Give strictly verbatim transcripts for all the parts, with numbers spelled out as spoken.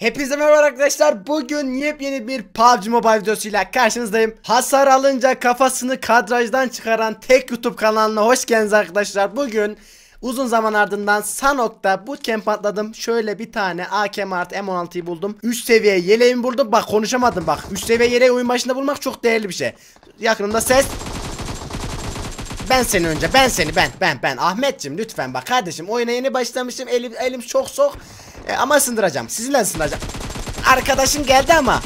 Hepinize merhaba arkadaşlar, bugün yepyeni bir P U B G Mobile videosuyla karşınızdayım. Hasar alınca kafasını kadrajdan çıkaran tek YouTube kanalına hoş geldiniz arkadaşlar. Bugün uzun zaman ardından Sanhok'ta bootcamp atladım. Şöyle bir tane A K M artı M on altıyı buldum. üç seviye yeleğimi buldum. Bak konuşamadım bak. üç seviye yeleği oyun başında bulmak çok değerli bir şey. Yakınımda ses. Ben seni önce ben seni ben ben ben Ahmetciğim lütfen bak kardeşim, oyuna yeni başlamışım, elim, elim çok soğuk e, ama sındıracağım, sizinle sındıracağım. Arkadaşım geldi ama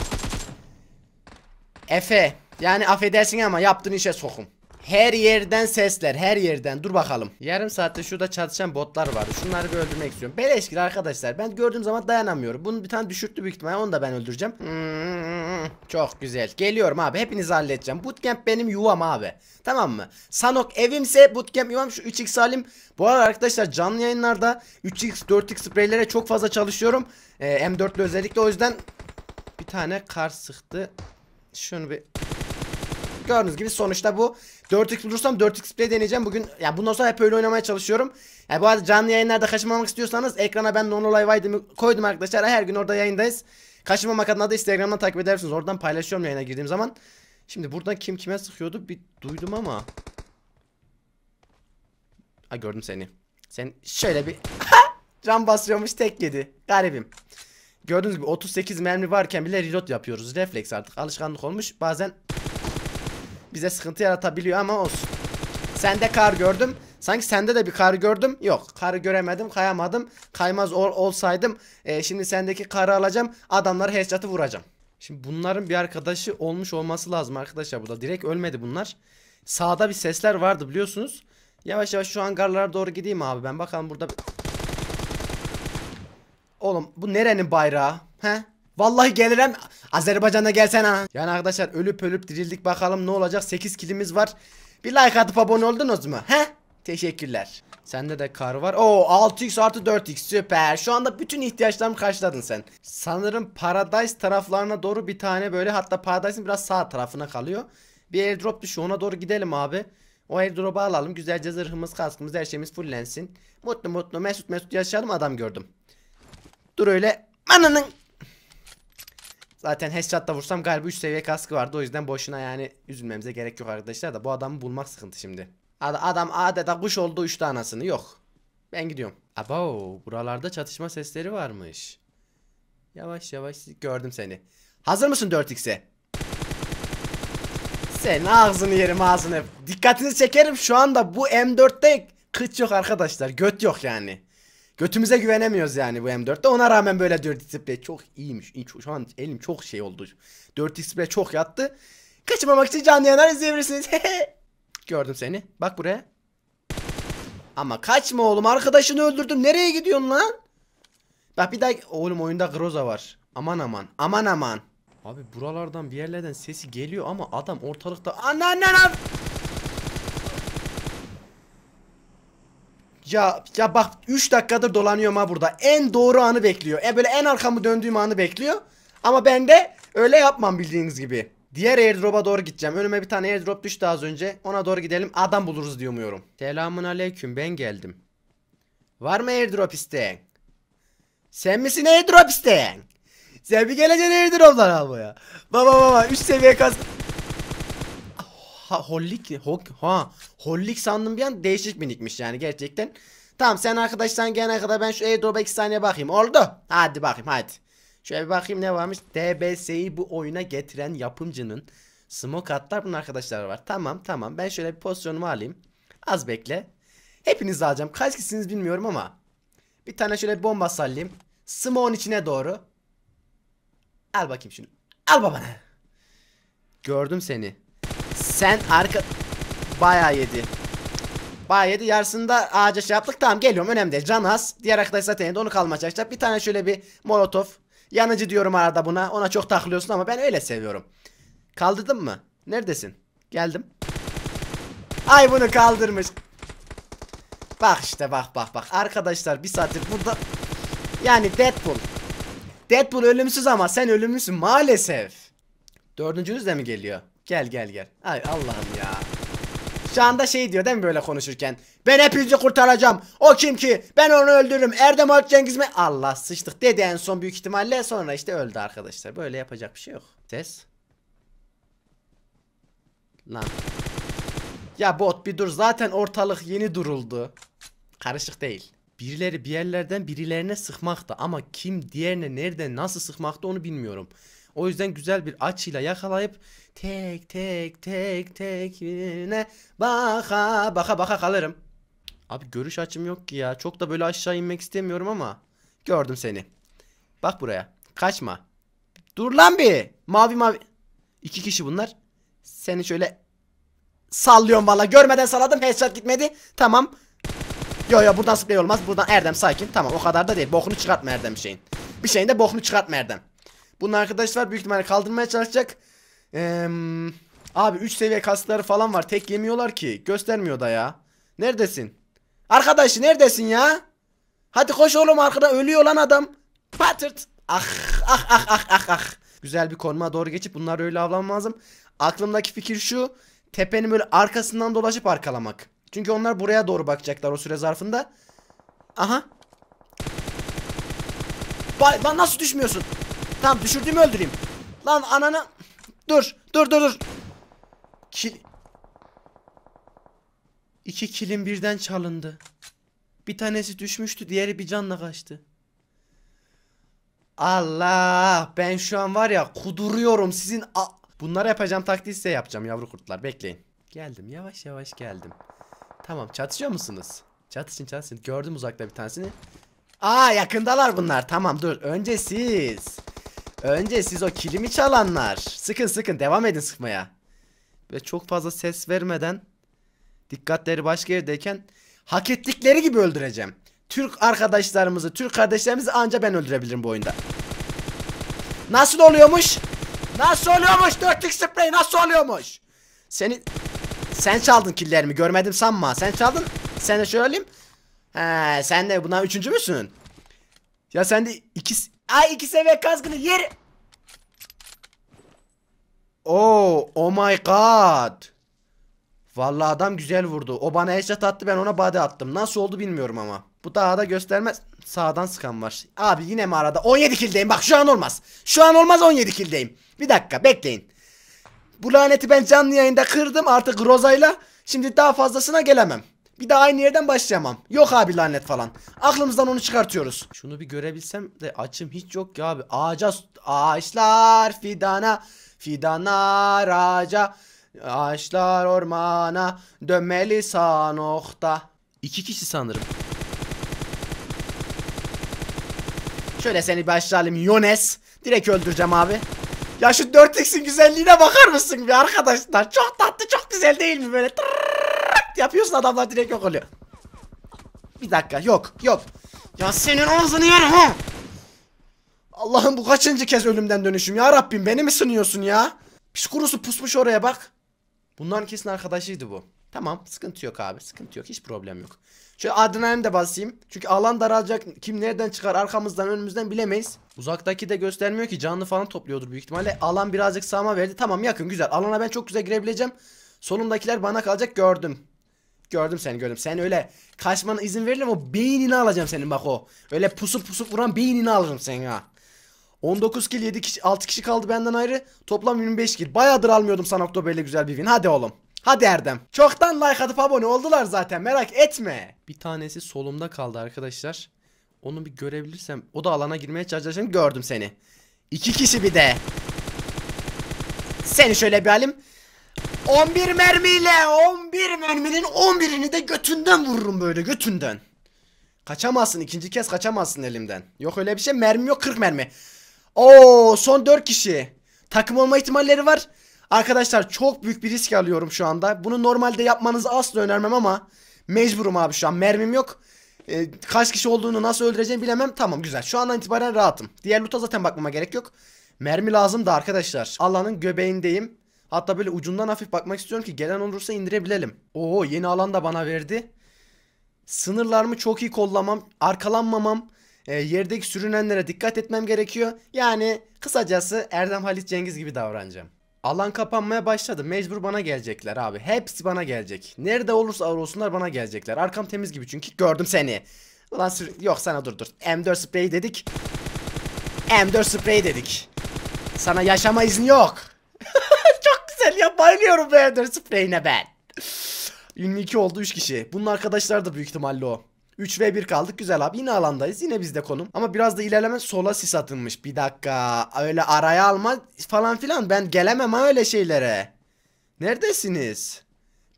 Efe, yani affedersin ama yaptığın işe sokun. Her yerden sesler, her yerden. Dur bakalım, yarım saatte şurada çatışan botlar vardı, şunları bir öldürmek istiyorum. Beleşkili arkadaşlar, ben gördüğüm zaman dayanamıyorum. Bunu bir tane düşürttü büyük ihtimalle, onu da ben öldüreceğim. hmm, Çok güzel. Geliyorum abi, hepinizi halledeceğim. Bootcamp benim yuvam abi, tamam mı? Sanhok evimse bootcamp yuvam. Şu üç x halim. Bu arada arkadaşlar canlı yayınlarda üç x dört x spreylere çok fazla çalışıyorum, ee, M dörtle özellikle. O yüzden bir tane kar sıktı. Şunu bir gördüğünüz gibi sonuçta bu dört x bulursam dört x play deneyeceğim bugün. Yani bundan sonra hep öyle oynamaya çalışıyorum. Yani bu arada canlı yayınlarda kaçırmamak istiyorsanız ekrana ben non-olay-vaydımı koydum arkadaşlar. Her gün orada yayındayız. Kaçırmamak adına da Instagram'dan takip edersiniz. Oradan paylaşıyorum yayına girdiğim zaman. Şimdi buradan kim kime sıkıyordu bir duydum ama. Ha, gördüm seni. Sen şöyle bir can basıyormuş, tek yedi. Garibim. Gördüğünüz gibi otuz sekiz mermi varken bile reload yapıyoruz. Refleks artık, alışkanlık olmuş. Bazen bize sıkıntı yaratabiliyor ama olsun. Sende kar gördüm. Sanki sende de bir kar gördüm. Yok, karı göremedim, kayamadım. Kaymaz ol, olsaydım e, şimdi sendeki karı alacağım, adamları headshot'ı vuracağım. Şimdi bunların bir arkadaşı olmuş olması lazım arkadaşlar burada. Direkt ölmedi bunlar. Sağda bir sesler vardı biliyorsunuz. Yavaş yavaş şu hangarlara doğru gideyim abi ben. Bakalım burada. Oğlum bu nerenin bayrağı? He? Vallahi gelirim. Azerbaycan'a gelsen ha. Yani arkadaşlar ölüp ölüp dirildik, bakalım ne olacak. sekiz kilimiz var. Bir like atıp abone oldunuz mu? He? Teşekkürler. Sende de kar var. Oo, altı x artı dört x süper. Şu anda bütün ihtiyaçlarımı karşıladın sen. Sanırım Paradise taraflarına doğru bir tane böyle, hatta Paradise'in biraz sağ tarafına kalıyor. Bir airdrop düşüyor, ona doğru gidelim abi. O airdrop'u alalım. Güzelce zırhımız, kaskımız, her şeyimiz fullensin. Mutlu mutlu mesut mesut yaşayalım. Adam gördüm. Dur öyle. Ananın. Zaten headshot'la vursam galiba üç seviye kaskı vardı, o yüzden boşuna yani üzülmemize gerek yok arkadaşlar da, bu adamı bulmak sıkıntı şimdi. Adam adeta kuş oldu, üç tanesini yok. Ben gidiyorum. Abo, buralarda çatışma sesleri varmış. Yavaş yavaş gördüm seni. Hazır mısın dört x'e? Sen ağzını yerim ağzını. Dikkatinizi çekerim, şu anda bu M dörtte kıç yok arkadaşlar, göt yok yani. Götümüze güvenemiyoruz yani bu M dörtte. Ona rağmen böyle dört x play çok iyiymiş. Şu an elim çok şey oldu. dört x play çok yattı. Kaçırmamak için canlı yayınlar izleyebilirsiniz. Gördüm seni. Bak buraya. Ama kaçma oğlum, arkadaşını öldürdüm. Nereye gidiyorsun lan? Bak bir daha. Oğlum oyunda Groza var. Aman aman. Aman aman. Abi buralardan bir yerlerden sesi geliyor ama adam ortalıkta. Anan anan. Ya, ya bak üç dakikadır dolanıyorum ha burada. En doğru anı bekliyor. E böyle en arkamı döndüğüm anı bekliyor. Ama ben de öyle yapmam bildiğiniz gibi. Diğer airdrop'a doğru gideceğim. Önüme bir tane airdrop düştü az önce. Ona doğru gidelim. Adam buluruz diye umuyorum. Selamun aleyküm, ben geldim. Var mı airdrop isteyen? Sen misin airdrop isteyen? Sen bir geleceksin airdrop'dan abi ya. Baba baba üç seviye kas. Ha hollik ho, ha hollik sandım bir an, değişik minikmiş yani gerçekten. Tamam sen arkadaştan gelene kadar ben şu airdrop'a iki saniye bakayım. Oldu. Hadi bakayım hadi. Şöyle bir bakayım ne varmış. D B S'yi bu oyuna getiren yapımcının smoke atlar bunun arkadaşları var. Tamam tamam ben şöyle bir pozisyonumu alayım. Az bekle. Hepinizi alacağım. Kaç kişisiniz bilmiyorum ama. Bir tane şöyle bir bomba sallayayım. Smoke'un içine doğru. Al bakayım şunu. Al babana. Gördüm seni. Sen arka bayağı yedi. Bayağı yedi, yarısında ağaca şey yaptık. Tamam geliyorum, önemli değil, can az. Diğer arkadaş zaten de onu kalmaya çalışacak. Bir tane şöyle bir molotof. Yanıcı diyorum arada buna. Ona çok takılıyorsun ama ben öyle seviyorum. Kaldırdın mı? Neredesin? Geldim. Ay bunu kaldırmış. Bak işte bak bak bak. Arkadaşlar bir saattir burada. Yani Deadpool. Deadpool ölümsüz ama sen ölümlüsün maalesef. Dördüncünüz de mi geliyor? Gel gel gel. Ay Allah'ım ya. Şu anda şey diyor değil mi böyle konuşurken? Ben hepinizi kurtaracağım. O kim ki? Ben onu öldürürüm. Erdem Halit Cengiz mi? Allah sıçtık dedi en son büyük ihtimalle. Sonra işte öldü arkadaşlar. Böyle yapacak bir şey yok. Ses. Lan. Ya bot bir dur. Zaten ortalık yeni duruldu. Karışık değil. Birileri bir yerlerden birilerine sıkmakta ama kim diğerine nerede nasıl sıkmakta onu bilmiyorum. O yüzden güzel bir açıyla yakalayıp tek tek tek tek birine baka baka baka kalırım. Abi görüş açım yok ki ya. Çok da böyle aşağı inmek istemiyorum ama gördüm seni. Bak buraya. Kaçma. Dur lan bir. Mavi mavi. İki kişi bunlar. Seni şöyle sallıyorum valla. Görmeden saladım. Headshot gitmedi. Tamam. Yo yo buradan sprey olmaz. Buradan Erdem sakin. Tamam o kadar da değil. Bokunu çıkartma Erdem bir şeyin. Bir şeyin de bokunu çıkartma Erdem. Bunun arkadaşlar büyük ihtimalle kaldırmaya çalışacak. Ee, abi üç seviye kasları falan var. Tek yemiyorlar ki. Göstermiyor da ya. Neredesin? Arkadaşı neredesin ya? Hadi koş oğlum arkada. Ölüyor lan adam. Patırt. Ah ah ah ah ah ah. Güzel bir konuma doğru geçip bunlar öyle avlanmam lazım. Aklımdaki fikir şu. Tepenin böyle arkasından dolaşıp arkalamak. Çünkü onlar buraya doğru bakacaklar o süre zarfında. Aha. Lan nasıl düşmüyorsun? Tamam düşürdüğümü öldüreyim. Lan ananı. Dur dur dur dur. Kil... İki kilim birden çalındı. Bir tanesi düşmüştü, diğeri bir canla kaçtı. Allah ben şu an var ya kuduruyorum sizin. Bunları yapacağım taktiği size yapacağım yavru kurtlar bekleyin. Geldim yavaş yavaş geldim. Tamam çatışıyor musunuz? Çatışın çatışın. Gördüm uzakta bir tanesini. Aa yakındalar bunlar. Tamam dur önce siz. Önce siz o kilimi çalanlar. Sıkın sıkın devam edin sıkmaya. Ve çok fazla ses vermeden dikkatleri başka yerdeyken hak ettikleri gibi öldüreceğim. Türk arkadaşlarımızı, Türk kardeşlerimizi anca ben öldürebilirim bu oyunda. Nasıl oluyormuş? Nasıl oluyormuş? Dörtlük sprey nasıl oluyormuş? Seni... Sen çaldın killerimi görmedim sanma. Sen çaldın. Sen de şöyle alayım. He sen de bundan üçüncü müsün? Ya sen de iki... Ay iki seviye kaskını yer. Oh, oh my god. Vallahi adam güzel vurdu. O bana headshot attı ben ona body attım. Nasıl oldu bilmiyorum ama. Bu daha da göstermez. Sağdan sıkan var. Abi yine mi arada? on yedi killdeyim bak şu an olmaz. Şu an olmaz on yedi killdeyim. Bir dakika bekleyin. Bu laneti ben canlı yayında kırdım artık Groza'yla. Şimdi daha fazlasına gelemem. Bir daha aynı yerden başlayamam. Yok abi lanet falan. Aklımızdan onu çıkartıyoruz. Şunu bir görebilsem de açım hiç yok ya abi. Ağaca ağaçlar fidana fidana ağaca ağaçlar ormana dönmeli Sanhok'ta. İki kişi sanırım. Şöyle seni başlayalım Yones. Direkt öldüreceğim abi. Ya şu dört x'in güzelliğine bakar mısın bir arkadaşlar? Çok tatlı çok güzel değil mi böyle? Yapıyorsun adamlar direkt yok oluyor. Bir dakika yok yok. Ya senin ağzını yerim ha. Allah'ım bu kaçıncı kez ölümden dönüşüm ya Rabbim beni mi sınıyorsun ya? Piş kurusu pusmuş oraya bak. Bunların kesin arkadaşıydı bu. Tamam sıkıntı yok abi sıkıntı yok hiç problem yok. Şöyle adrenalin de basayım. Çünkü alan daralacak kim nereden çıkar arkamızdan önümüzden bilemeyiz. Uzaktaki de göstermiyor ki canlı falan topluyordur büyük ihtimalle. Alan birazcık sağıma verdi tamam yakın güzel alana ben çok güzel girebileceğim. Solumdakiler bana kalacak gördüm. Gördüm seni gördüm. Sen öyle kaçmana izin veririm o beynini alacağım senin bak o. Öyle pusup pusup vuran beynini alırım senin ha. on dokuz kill yedi kişi altı kişi kaldı benden ayrı. Toplam yirmi beş kill. Bayağıdır almıyordum Sanhok'ta böyle güzel bir win. Hadi oğlum. Hadi Erdem. Çoktan like atıp abone oldular zaten merak etme. Bir tanesi solumda kaldı arkadaşlar. Onu bir görebilirsem o da alana girmeye çalışacağım gördüm seni. İki kişi bir de. Seni şöyle bir alayım. on bir mermiyle on bir merminin on birini de götünden vururum böyle götünden. Kaçamazsın ikinci kez kaçamazsın elimden. Yok öyle bir şey mermi yok kırk mermi. Oo son dört kişi. Takım olma ihtimalleri var. Arkadaşlar çok büyük bir risk alıyorum şu anda. Bunu normalde yapmanızı asla önermem ama mecburum abi şu an mermim yok. Ee, kaç kişi olduğunu nasıl öldüreceğimi bilemem. Tamam güzel şu andan itibaren rahatım. Diğer loot'a zaten bakmama gerek yok. Mermi lazım da arkadaşlar. Alanın göbeğindeyim. Hatta böyle ucundan hafif bakmak istiyorum ki gelen olursa indirebilelim. Oo yeni alan da bana verdi. Sınırlarımı çok iyi kollamam, arkalanmamam, e, yerdeki sürünenlere dikkat etmem gerekiyor. Yani kısacası Erdem Halit Cengiz gibi davranacağım. Alan kapanmaya başladı. Mecbur bana gelecekler abi. Hepsi bana gelecek. Nerede olursa olsunlar bana gelecekler. Arkam temiz gibi çünkü gördüm seni. Ulan yok sana dur dur. M dört spreyi dedik. M dört spreyi dedik. Sana yaşama izni yok. Çok güzel ya, bayılıyorum bu M dört spreyine ben. Ünlü iki oldu, üç kişi. Bunun arkadaşlar da büyük ihtimalle o. üç ve bir kaldık, güzel abi, yine alandayız, yine bizde konum. Ama biraz da ilerleme, sola sis atılmış. Bir dakika, öyle araya alma falan filan, ben gelemem ha öyle şeylere. Neredesiniz?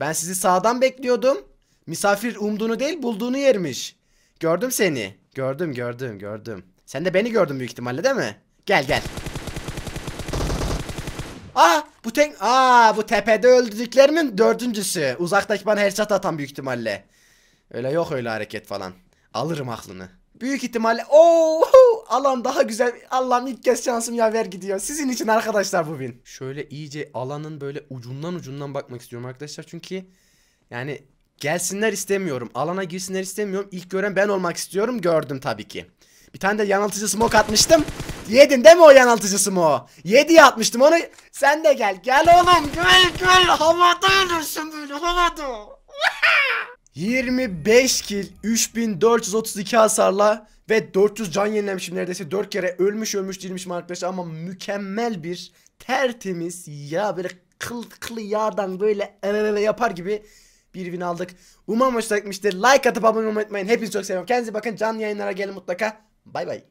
Ben sizi sağdan bekliyordum. Misafir umduğunu değil bulduğunu yermiş. Gördüm seni. Gördüm gördüm gördüm. Sen de beni gördün büyük ihtimalle değil mi? Gel gel. Aa bu tek aa bu tepede öldürdüklerimin dördüncüsü. Uzaktaki bana headshot atan büyük ihtimalle. Öyle yok öyle hareket falan. Alırım aklını. Büyük ihtimalle ooo alan daha güzel. Allah'ım ilk kez şansım yaver gidiyor. Sizin için arkadaşlar bu bin. Şöyle iyice alanın böyle ucundan ucundan bakmak istiyorum arkadaşlar. Çünkü yani gelsinler istemiyorum. Alana girsinler istemiyorum. İlk gören ben olmak istiyorum. Gördüm tabii ki. Bir tane de yanıltıcı smoke atmıştım. Yedin değil mi o yanıltıcı smoke? Yediye atmıştım onu. Sen de gel. Gel oğlum gel gel. Havada ölürsün böyle havada. yirmi beş kill, üç bin dört yüz otuz iki hasarla ve dört yüz can yenilemişim, neredeyse dört kere ölmüş ölmüş değilmişim arkadaşlar, ama mükemmel bir tertemiz ya böyle kıl kılı yağdan böyle elele yapar gibi bir win aldık. Umarım hoşuna gitmiştir. Like atıp abone olmayı unutmayın. Hepinizi çok seviyorum. Kendinize bakın. Canlı yayınlara gelin mutlaka. Bay bay.